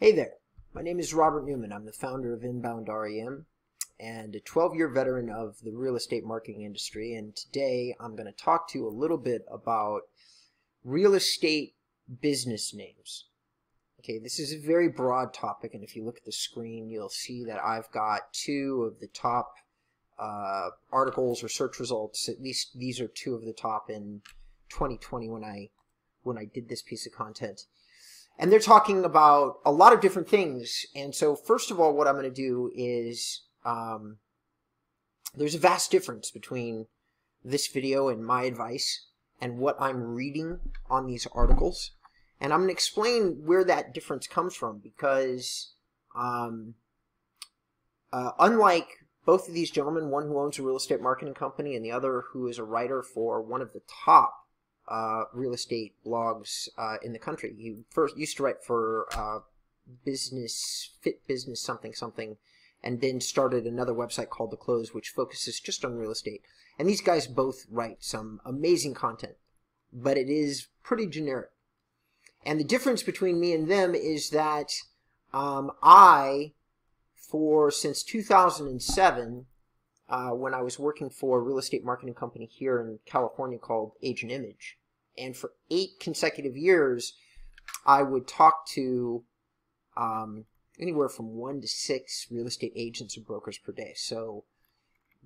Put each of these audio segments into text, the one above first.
Hey there, my name is Robert Newman. I'm the founder of Inbound REM and a 12-year veteran of the real estate marketing industry, and today I'm going to talk to you a little bit about real estate business names. Okay, this is a very broad topic, and if you look at the screen you'll see that I've got two of the top articles or search results. At least these are two of the top in 2020 when I did this piece of content. And they're talking about a lot of different things. And so first of all, what I'm going to do is there's a vast difference between this video and my advice and what I'm reading on these articles. And I'm going to explain where that difference comes from, because unlike both of these gentlemen, one who owns a real estate marketing company and the other who is a writer for one of the top real estate blogs in the country. He first used to write for Fit Business something, and then started another website called The Close, which focuses just on real estate. And these guys both write some amazing content, but it is pretty generic. And the difference between me and them is that since 2007, when I was working for a real estate marketing company here in California called Agent Image. And for 8 consecutive years, I would talk to anywhere from 1 to 6 real estate agents and brokers per day. So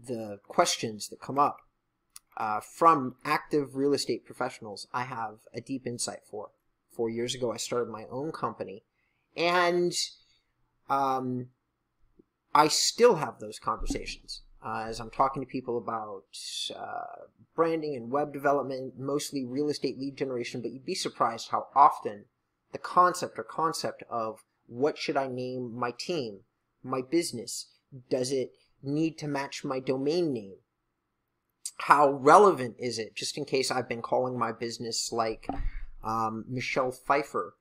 the questions that come up from active real estate professionals, I have a deep insight for. 4 years ago, I started my own company. And I still have those conversations. As I'm talking to people about branding and web development, mostly real estate lead generation, but you'd be surprised how often the concept of what should I name my team, my business, does it need to match my domain name, how relevant is it, just in case I've been calling my business like Michelle Pfeiffer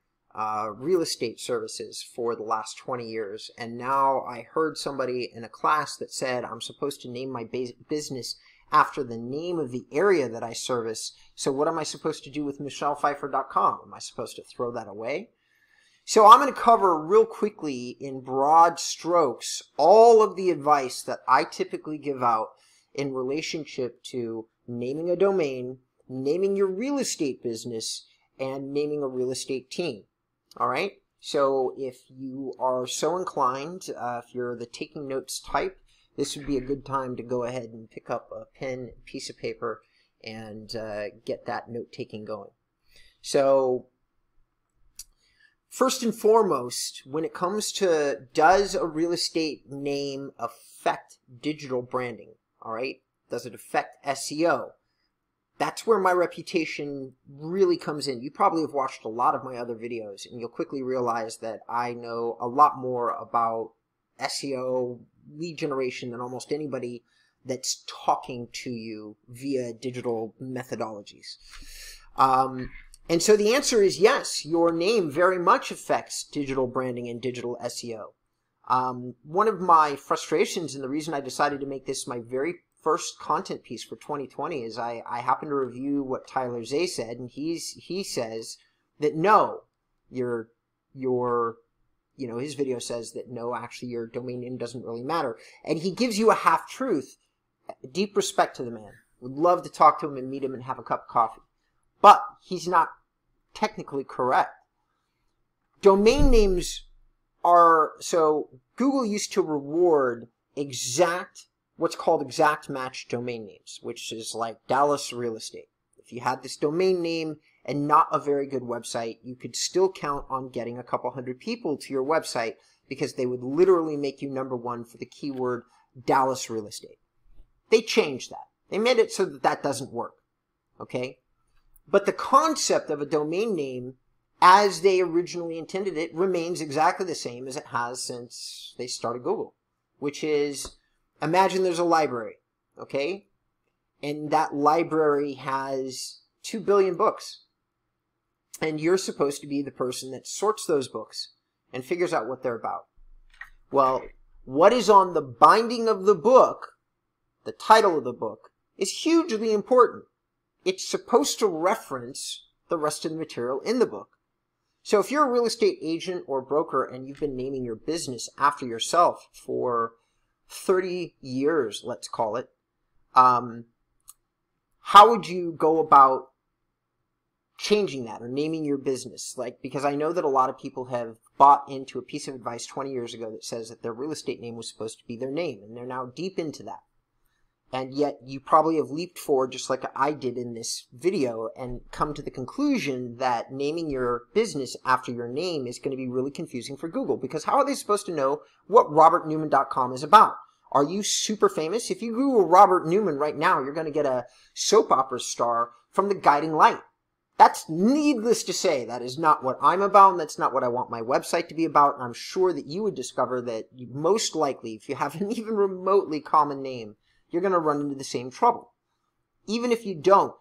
real estate services for the last 20 years, and now I heard somebody in a class that said I'm supposed to name my business after the name of the area that I service. So what am I supposed to do with michellepfeiffer.com? Am I supposed to throw that away? So I'm going to cover real quickly in broad strokes all of the advice that I typically give out in relationship to naming a domain, naming your real estate business, and naming a real estate team. All right, so if you are so inclined, if you're the taking notes type, this would be a good time to go ahead and pick up a pen, piece of paper, and get that note-taking going. So first and foremost, when it comes to does a real estate name affect digital branding, all right? Does it affect SEO? That's where my reputation really comes in. You probably have watched a lot of my other videos, and you'll quickly realize that I know a lot more about SEO, lead generation, than almost anybody that's talking to you via digital methodologies. And so the answer is yes, your name very much affects digital branding and digital SEO. One of my frustrations, and the reason I decided to make this my very first content piece for 2020, is I happen to review what Tyler Zay said, and he says that no, his video says that no, actually your domain name doesn't really matter, and he gives you a half truth. Deep respect to the man. Would love to talk to him and meet him and have a cup of coffee, but he's not technically correct. Domain names are, so Google used to reward what's called exact match domain names, which is like Dallas real estate. If you had this domain name and not a very good website, you could still count on getting a couple hundred people to your website, because they would literally make you #1 for the keyword Dallas real estate. They changed that. They made it so that that doesn't work, okay? But the concept of a domain name as they originally intended it remains exactly the same as it has since they started Google, which is, imagine there's a library, okay? And that library has 2 billion books. And you're supposed to be the person that sorts those books and figures out what they're about. Well, what is on the binding of the book, the title of the book, is hugely important. It's supposed to reference the rest of the material in the book. So if you're a real estate agent or broker and you've been naming your business after yourself for 30 years, let's call it, how would you go about changing that or naming your business? Like, because I know that a lot of people have bought into a piece of advice 20 years ago that says that their real estate name was supposed to be their name, and they're now deep into that. And yet you probably have leaped forward just like I did in this video and come to the conclusion that naming your business after your name is going to be really confusing for Google, because how are they supposed to know what robertnewman.com is about? Are you super famous? If you Google Robert Newman right now, you're going to get a soap opera star from The Guiding Light. That's needless to say. That is not what I'm about, and that's not what I want my website to be about. And I'm sure that you would discover that most likely, if you have an even remotely common name, you're going to run into the same trouble. Even if you don't,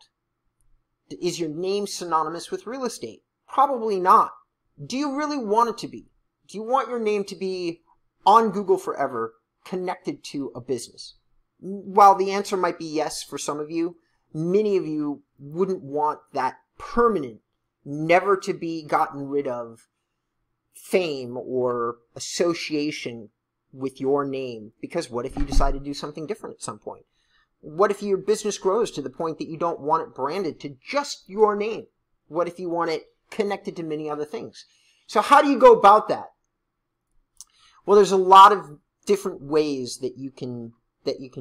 is your name synonymous with real estate? Probably not. Do you really want it to be? Do you want your name to be on Google forever, connected to a business? While the answer might be yes for some of you, many of you wouldn't want that permanent, never to be gotten rid of fame or association with your name, because what if you decide to do something different at some point? What if your business grows to the point that you don't want it branded to just your name? What if you want it connected to many other things? So how do you go about that? Well, there's a lot of different ways that you can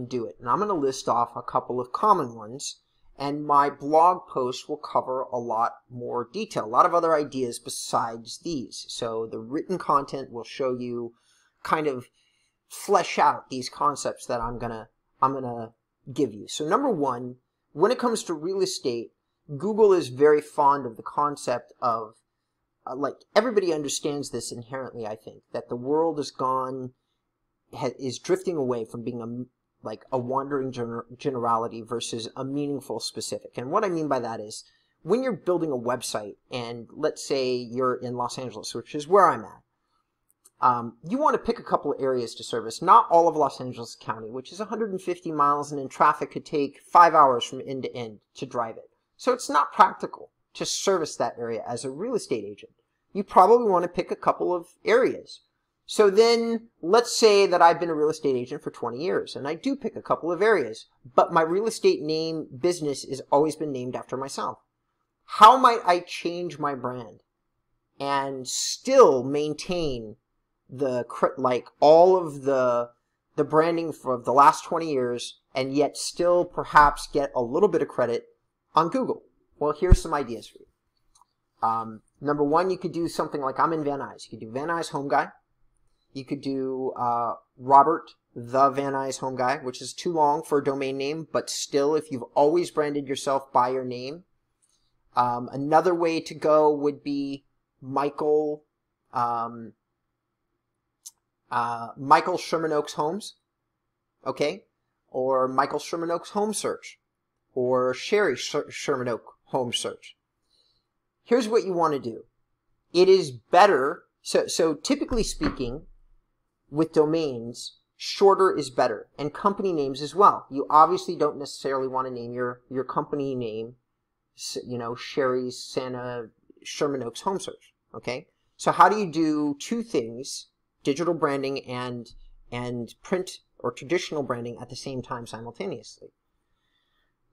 do it, and I'm going to list off a couple of common ones, and my blog post will cover a lot more detail, a lot of other ideas besides these. So the written content will show you, kind of flesh out these concepts that I'm gonna give you. So number one, when it comes to real estate, Google is very fond of the concept of, like, everybody understands this inherently, I think, that the world is drifting away from being a wandering generality versus a meaningful specific. And what I mean by that is, when you're building a website, and let's say you're in Los Angeles, which is where I'm at, you want to pick a couple of areas to service, not all of Los Angeles County, which is 150 miles, and in traffic could take 5 hours from end to end to drive it. So it's not practical to service that area as a real estate agent. You probably want to pick a couple of areas. So then let's say that I've been a real estate agent for 20 years, and I do pick a couple of areas, but my real estate name business has always been named after myself. How might I change my brand and still maintain all of the branding for the last 20 years, and yet still perhaps get a little bit of credit on Google? Well, here's some ideas for you. Number one, you could do something like, I'm in Van Nuys. You could do Van Nuys Home Guy. You could do Robert the Van Nuys Home Guy, which is too long for a domain name, but still, if you've always branded yourself by your name. Another way to go would be Michael Sherman Oaks Homes, okay, or Michael Sherman Oaks Home Search, or Sherry Sherman Oak Home Search. Here's what you want to do. It is better, so typically speaking, with domains, shorter is better, and company names as well. You obviously don't necessarily want to name your company name, you know, Sherry Santa Sherman Oaks Home Search, okay? So how do you do two things? Digital branding and print or traditional branding at the same time simultaneously.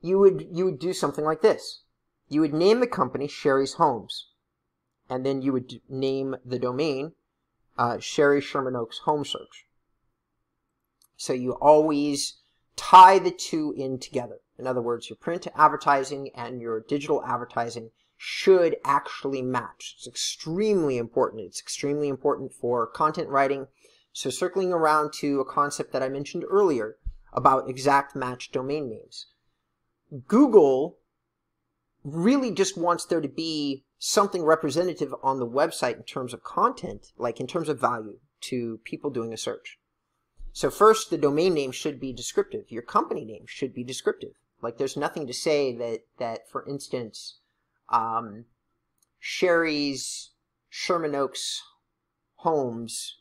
You would do something like this. You would name the company Sherry's Homes, and then you would name the domain Sherry Sherman Oaks Home Search. So you always tie the two in together. In other words, your print advertising and your digital advertising should actually match. It's extremely important. It's extremely important for content writing. So circling around to a concept that I mentioned earlier about exact match domain names, Google really just wants there to be something representative on the website in terms of content, like in terms of value to people doing a search. So first, the domain name should be descriptive. Your company name should be descriptive. Like, there's nothing to say that for instance, Sherry's Sherman Oaks Homes.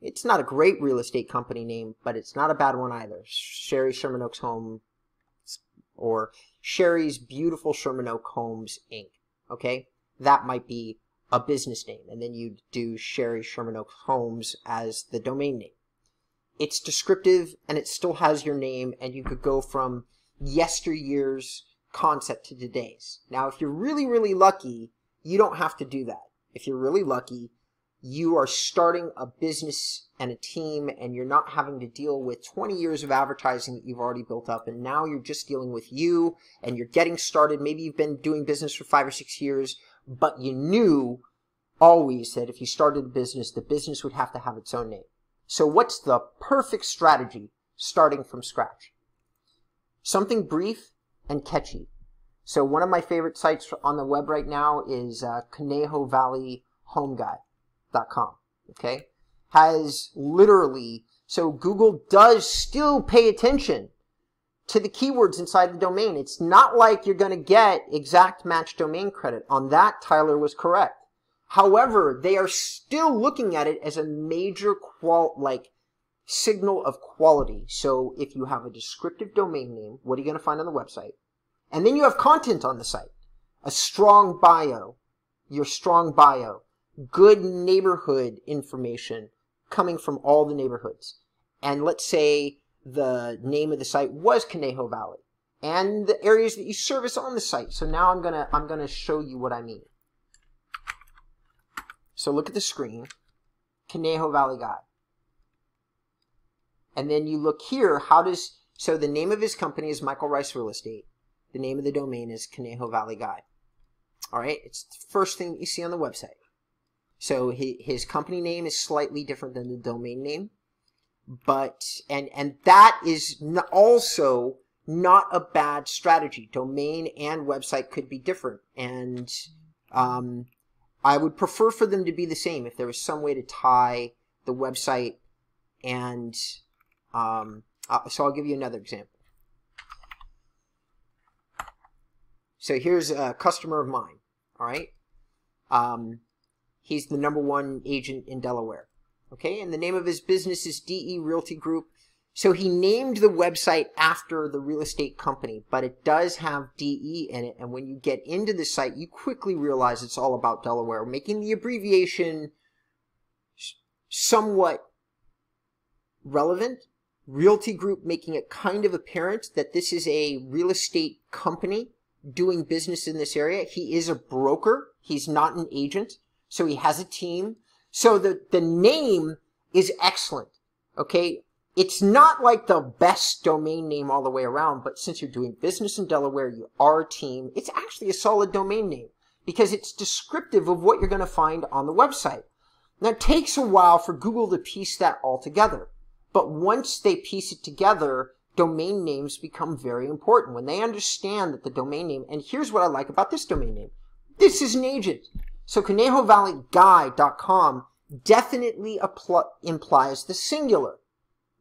It's not a great real estate company name, but it's not a bad one either. Sherry Sherman Oaks Home, or Sherry's Beautiful Sherman Oak Homes, Inc. Okay, that might be a business name, and then you do Sherry Sherman Oak Homes as the domain name. It's descriptive, and it still has your name, and you could go from yesteryear's concept to today's. Now, if you're really, really lucky, you don't have to do that. If you're really lucky, you are starting a business and a team, and you're not having to deal with 20 years of advertising that you've already built up, and now you're just dealing with you, and you're getting started. Maybe you've been doing business for 5 or 6 years, but you knew always that if you started the business would have to have its own name. So what's the perfect strategy starting from scratch? Something brief and catchy. So one of my favorite sites on the web right now is Conejo Valley Home Guy.com. Okay? Has literally, so Google does still pay attention to the keywords inside the domain. It's not like you're going to get exact match domain credit. On that, Tyler was correct. However, they are still looking at it as a major signal of quality. So if you have a descriptive domain name, what are you going to find on the website? And then you have content on the site. A strong bio, your strong bio, good neighborhood information coming from all the neighborhoods. And let's say the name of the site was Conejo Valley and the areas that you service on the site. So now I'm gonna show you what I mean. So look at the screen, Conejo Valley Guy. And then you look here, so the name of his company is Michael Rice Real Estate. The name of the domain is Conejo Valley Guy. All right, it's the first thing that you see on the website. So his company name is slightly different than the domain name. And that is also not a bad strategy. Domain and website could be different, and I would prefer for them to be the same if there was some way to tie the website and so I'll give you another example. So here's a customer of mine. All right, he's the #1 agent in Delaware. Okay, and the name of his business is DE Realty Group. So he named the website after the real estate company, but it does have DE in it. And when you get into the site, you quickly realize it's all about Delaware, making the abbreviation somewhat relevant. Realty Group making it kind of apparent that this is a real estate company doing business in this area. He is a broker. He's not an agent. So he has a team. So the name is excellent, okay? It's not like the best domain name all the way around, but since you're doing business in Delaware, you are a team, it's actually a solid domain name because it's descriptive of what you're going to find on the website. Now, it takes a while for Google to piece that all together, but once they piece it together, domain names become very important. When they understand that the domain name, and here's what I like about this domain name, this is an agent. So ConejoValleyGuy.com definitely implies the singular.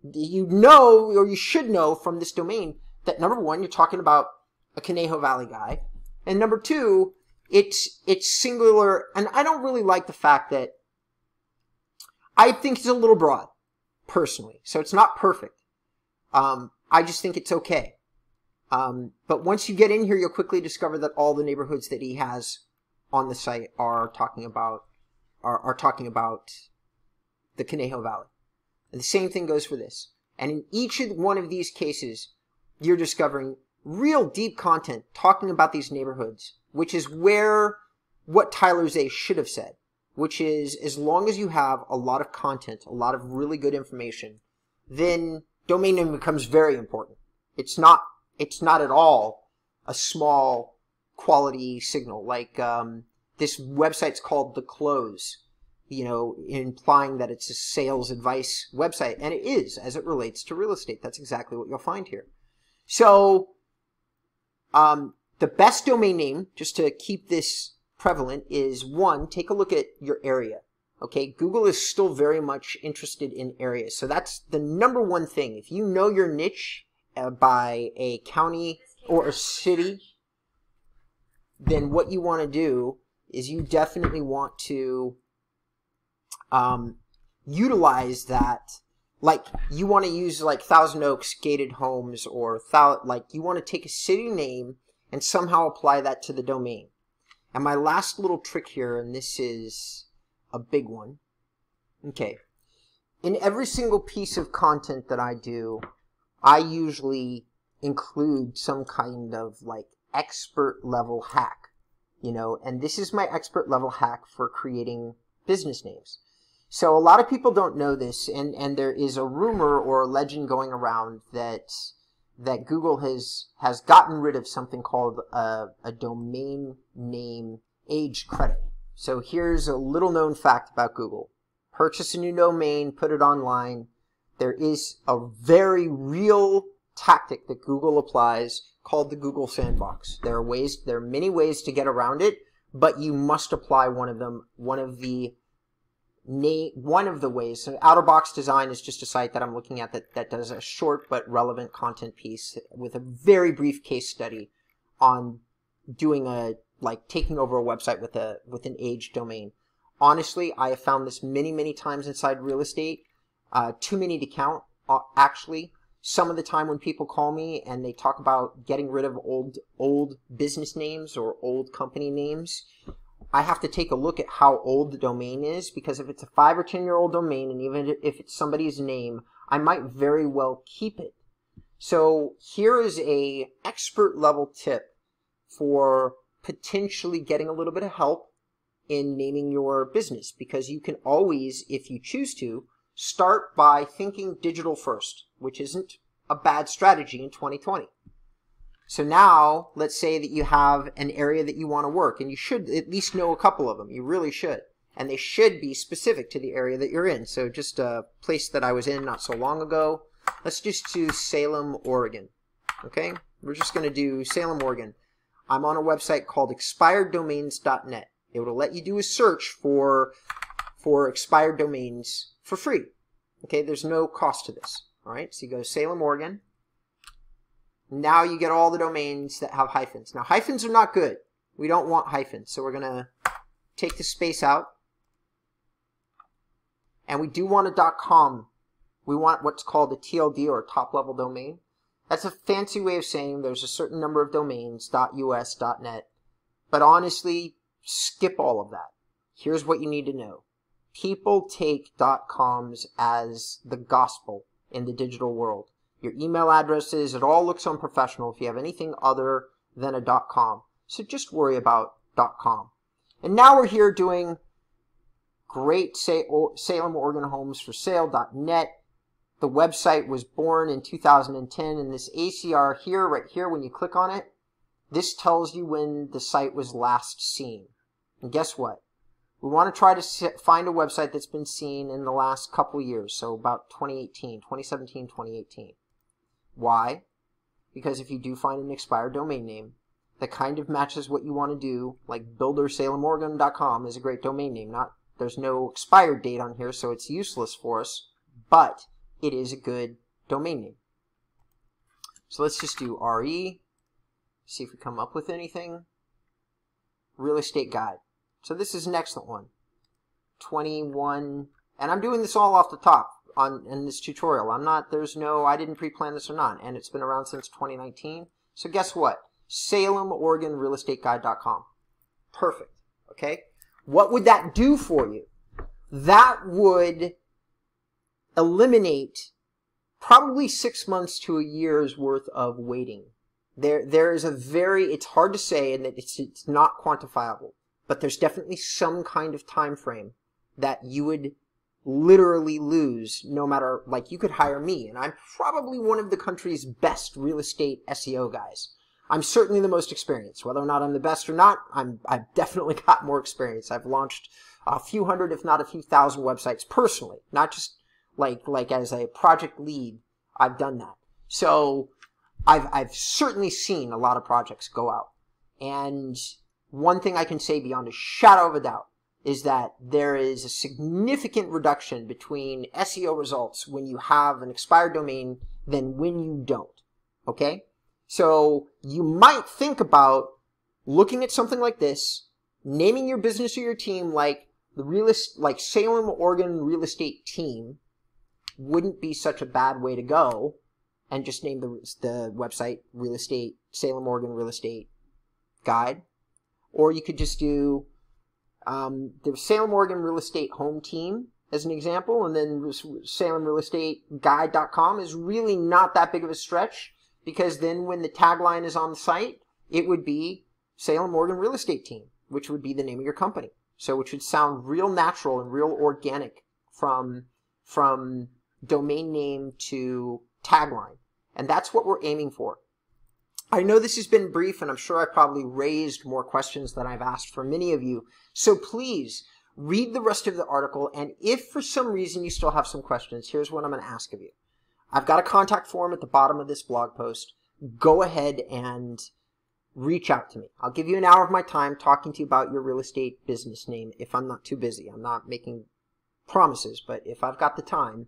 You know, or you should know from this domain, that #1, you're talking about a Conejo Valley guy, and #2, it's singular. And I don't really like the fact that I think it's a little broad, personally. So it's not perfect. I just think it's okay. But once you get in here, you'll quickly discover that all the neighborhoods that he has on the site are talking about the Conejo Valley. And the same thing goes for this. And in each one of these cases, you're discovering real deep content talking about these neighborhoods, which is what Tyler Zay should have said, which is as long as you have a lot of content, a lot of really good information, then domain name becomes very important. It's not at all a small quality signal. Like this website's called The Close, you know, implying that it's a sales advice website, and it is as it relates to real estate. That's exactly what you'll find here. So the best domain name, just to keep this prevalent, is one, take a look at your area. Okay, Google is still very much interested in areas. So that's the #1 thing. If you know your niche by a county or a city, then what you want to do is you definitely want to utilize that. Like, you want to use like Thousand Oaks Gated Homes, or like you want to take a city name and somehow apply that to the domain. And my last little trick here, and this is a big one. Okay. In every single piece of content that I do, I usually include some kind of like expert level hack, you know, and this is my expert level hack for creating business names. So a lot of people don't know this, and there is a rumor or a legend going around that Google has gotten rid of something called a domain name age credit. So here's a little known fact about Google. Purchase a new domain, put it online. There is a very real tactic that Google applies called the Google Sandbox. There are many ways to get around it, but you must apply one of them, one of the ways. So Outerbox Design is just a site that I'm looking at that does a short but relevant content piece with a very brief case study on doing taking over a website with an aged domain. Honestly, I have found this many, many times inside real estate, too many to count, actually. Some of the time when people call me and they talk about getting rid of old business names or old company names, I have to take a look at how old the domain is, because if it's a 5- or 10-year-old domain, and even if it's somebody's name, I might very well keep it. So here is a expert level tip for potentially getting a little bit of help in naming your business, because you can always, if you choose to, start by thinking digital first, which isn't a bad strategy in 2020. So now, let's say that you have an area that you want to work, and you should at least know a couple of them. You really should. And they should be specific to the area that you're in. So just a place that I was in not so long ago. Let's just do Salem, Oregon. Okay? We're just going to do Salem, Oregon. I'm on a website called expireddomains.net. It will let you do a search for expired domains for free. Okay? There's no cost to this. All right? So you go Salem, Oregon. Now you get all the domains that have hyphens. Now hyphens are not good. We don't want hyphens. So we're going to take the space out. And we do want a .com. We want what's called a TLD, or top level domain. That's a fancy way of saying there's a certain number of domains, .us, .net. But honestly, skip all of that. Here's what you need to know. People take .coms as the gospel in the digital world. Your email addresses, it all looks unprofessional if you have anything other than a .com. So just worry about .com. And now we're here doing great Salem, Oregon homes for sale.net. The website was born in 2010, and this ACR here, right here, when you click on it, this tells you when the site was last seen. And guess what? We want to try to find a website that's been seen in the last couple years, so about 2018, 2017, 2018. Why? Because if you do find an expired domain name that kind of matches what you want to do, like buildersalemoregon.com is a great domain name. There's no expired date on here, so it's useless for us, but it is a good domain name. So let's just do RE, see if we come up with anything. Real Estate Guide. So this is an excellent one. 21, and I'm doing this all off the top in this tutorial. I didn't pre-plan this or not, and it's been around since 2019. So guess what? Salem, Oregon, realestateguide.com. Perfect. Okay? What would that do for you? That would eliminate probably 6 months to a year's worth of waiting. There is a it's hard to say, and that it's not quantifiable, but there's definitely some kind of time frame that you would literally lose, no matter, like, you could hire me, and I'm probably one of the country's best real estate SEO guys. I'm certainly the most experienced. Whether or not I'm the best or not, I've definitely got more experience. I've launched a few hundred, if not a few thousand websites personally, not just like as a project lead. I've done that. So I've certainly seen a lot of projects go out. And one thing I can say beyond a shadow of a doubt is that there is a significant reduction between SEO results when you have an expired domain than when you don't, okay? So you might think about looking at something like this, naming your business or your team like Salem, Oregon Real Estate Team wouldn't be such a bad way to go, and just name the website Salem, Oregon Real Estate Guide. or you could just do the Salem, Oregon Real Estate Home Team as an example, and then salemrealestateguide.com is really not that big of a stretch, because then when the tagline is on the site, it would be Salem, Oregon Real Estate Team, which would be the name of your company. So it should sound real natural and real organic from domain name to tagline. And that's what we're aiming for. I know this has been brief, and I'm sure I probably raised more questions than I've asked for many of you. So please read the rest of the article, and if for some reason you still have some questions, here's what I'm going to ask of you. I've got a contact form at the bottom of this blog post. Go ahead and reach out to me. I'll give you an hour of my time talking to you about your real estate business name if I'm not too busy. I'm not making promises, but if I've got the time,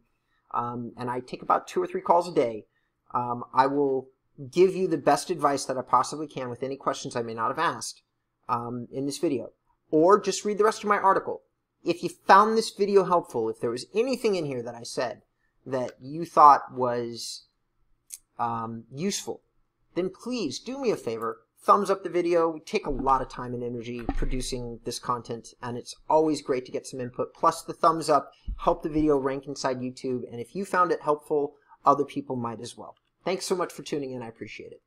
and I take about 2 or 3 calls a day, I will give you the best advice that I possibly can with any questions I may not have asked in this video. Or just read the rest of my article. If you found this video helpful, if there was anything in here that I said that you thought was useful, then please do me a favor. Thumbs up the video. We take a lot of time and energy producing this content, and it's always great to get some input. Plus, the thumbs up help the video rank inside YouTube, and if you found it helpful, other people might as well. Thanks so much for tuning in. I appreciate it.